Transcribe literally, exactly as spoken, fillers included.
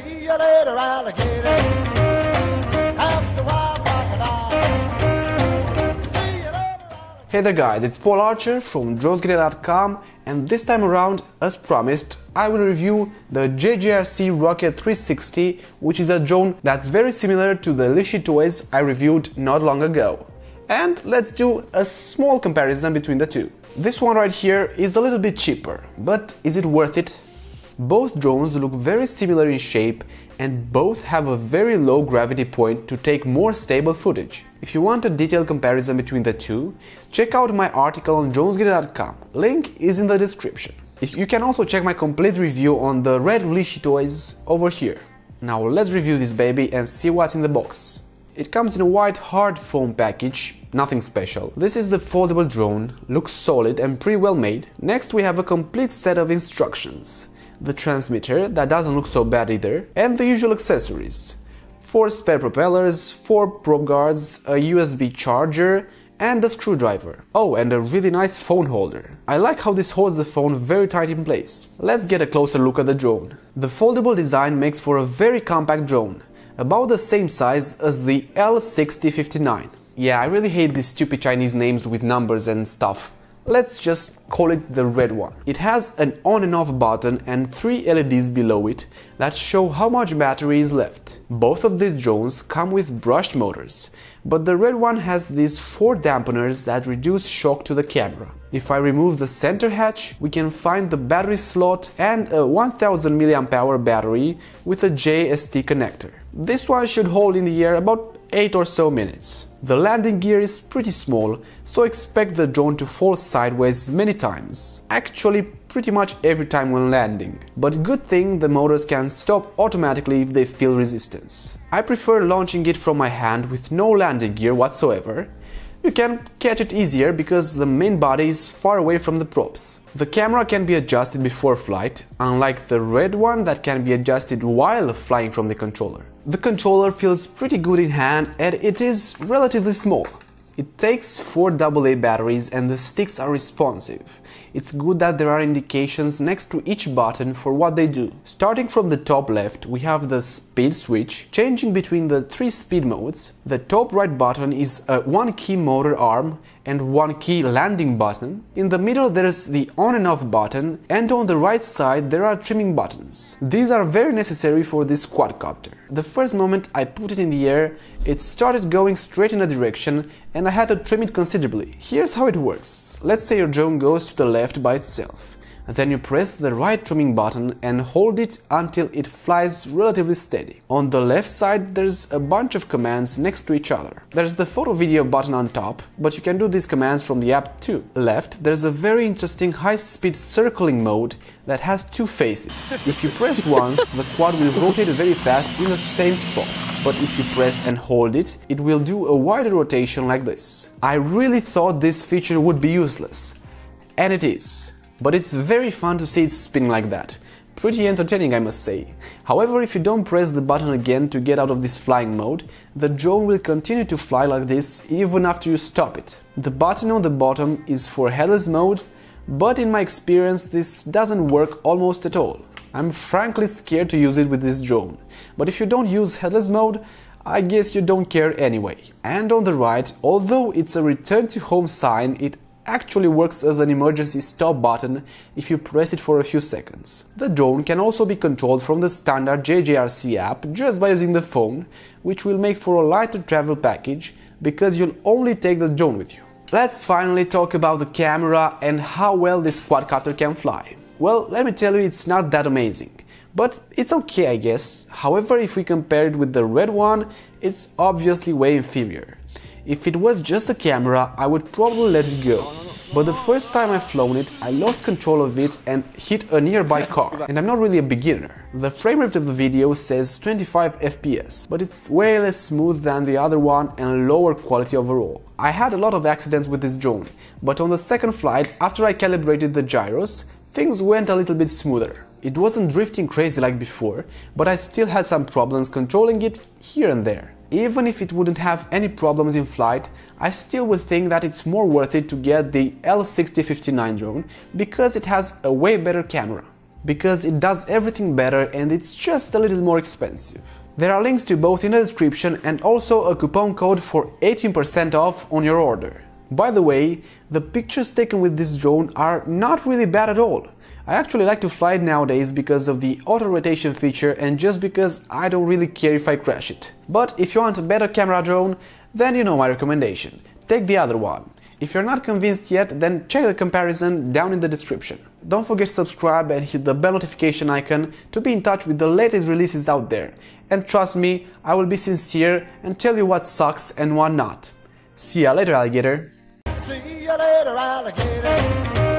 See you later, alligator. Have the wild crocodile. See you later, alligator. Hey there guys, it's Paul Archer from drones gator dot com, and this time around, as promised, I will review the J J R C Rocket three sixty, which is a drone that's very similar to the Lishi Toys I reviewed not long ago. And let's do a small comparison between the two. This one right here is a little bit cheaper, but is it worth it? Both drones look very similar in shape and both have a very low gravity point to take more stable footage. If you want a detailed comparison between the two, check out my article on drones gator dot com, link is in the description. You can also check my complete review on the red Lishi Toys over here. Now let's review this baby and see what's in the box. It comes in a white hard foam package, nothing special. This is the foldable drone, looks solid and pretty well made. Next we have a complete set of instructions, the transmitter, that doesn't look so bad either, and the usual accessories. Four spare propellers, four probe guards, a U S B charger and a screwdriver. Oh, and a really nice phone holder. I like how this holds the phone very tight in place. Let's get a closer look at the drone. The foldable design makes for a very compact drone, about the same size as the L sixty fifty-nine. Yeah, I really hate these stupid Chinese names with numbers and stuff. Let's just call it the Red One. It has an on and off button and three L E Ds below it that show how much battery is left. Both of these drones come with brushed motors, but the Red One has these four dampeners that reduce shock to the camera. If I remove the center hatch, we can find the battery slot and a one thousand milliamp hour battery with a J S T connector. This one should hold in the air about eight or so minutes. The landing gear is pretty small, so expect the drone to fall sideways many times. Actually, pretty much every time when landing. But good thing the motors can stop automatically if they feel resistance. I prefer launching it from my hand with no landing gear whatsoever. You can catch it easier because the main body is far away from the props. The camera can be adjusted before flight, unlike the Red One that can be adjusted while flying from the controller. The controller feels pretty good in hand and it is relatively small. It takes four double A batteries and the sticks are responsive. It's good that there are indications next to each button for what they do. Starting from the top left, we have the speed switch, changing between the three speed modes. The top right button is a one key motor arm and one key landing button. In the middle there's the on and off button, and on the right side there are trimming buttons. These are very necessary for this quadcopter. The first moment I put it in the air, it started going straight in a direction and I had to trim it considerably. Here's how it works. Let's say your drone goes to the left by itself. Then you press the right trimming button and hold it until it flies relatively steady. On the left side there's a bunch of commands next to each other. There's the photo video button on top, but you can do these commands from the app too. Left, there's a very interesting high-speed circling mode that has two faces. If you press once, the quad will rotate very fast in the same spot. But if you press and hold it, it will do a wider rotation like this. I really thought this feature would be useless. And it is. But it's very fun to see it spin like that. Pretty entertaining, I must say. However, if you don't press the button again to get out of this flying mode, the drone will continue to fly like this even after you stop it. The button on the bottom is for headless mode, but in my experience this doesn't work almost at all. I'm frankly scared to use it with this drone, but if you don't use headless mode, I guess you don't care anyway. And on the right, although it's a return to home sign, it actually works as an emergency stop button if you press it for a few seconds. The drone can also be controlled from the standard J J R C app just by using the phone, which will make for a lighter travel package because you'll only take the drone with you. Let's finally talk about the camera and how well this quadcopter can fly. Well, let me tell you, it's not that amazing, but it's okay I guess. However, if we compare it with the Red One, it's obviously way inferior. If it was just a camera, I would probably let it go, but the first time I flown it, I lost control of it and hit a nearby car, and I'm not really a beginner. The frame rate of the video says twenty-five F P S, but it's way less smooth than the other one and lower quality overall. I had a lot of accidents with this drone, but on the second flight, after I calibrated the gyros, things went a little bit smoother. It wasn't drifting crazy like before, but I still had some problems controlling it here and there. Even if it wouldn't have any problems in flight, I still would think that it's more worth it to get the L sixty fifty-nine drone because it has a way better camera. because it does everything better and it's just a little more expensive. There are links to both in the description and also a coupon code for eighteen percent off on your order. By the way, the pictures taken with this drone are not really bad at all. I actually like to fly it nowadays because of the auto-rotation feature and just because I don't really care if I crash it. But if you want a better camera drone, then you know my recommendation, take the other one. If you're not convinced yet, then check the comparison down in the description. Don't forget to subscribe and hit the bell notification icon to be in touch with the latest releases out there. And trust me, I will be sincere and tell you what sucks and what not. See ya later, alligator! See ya later, alligator!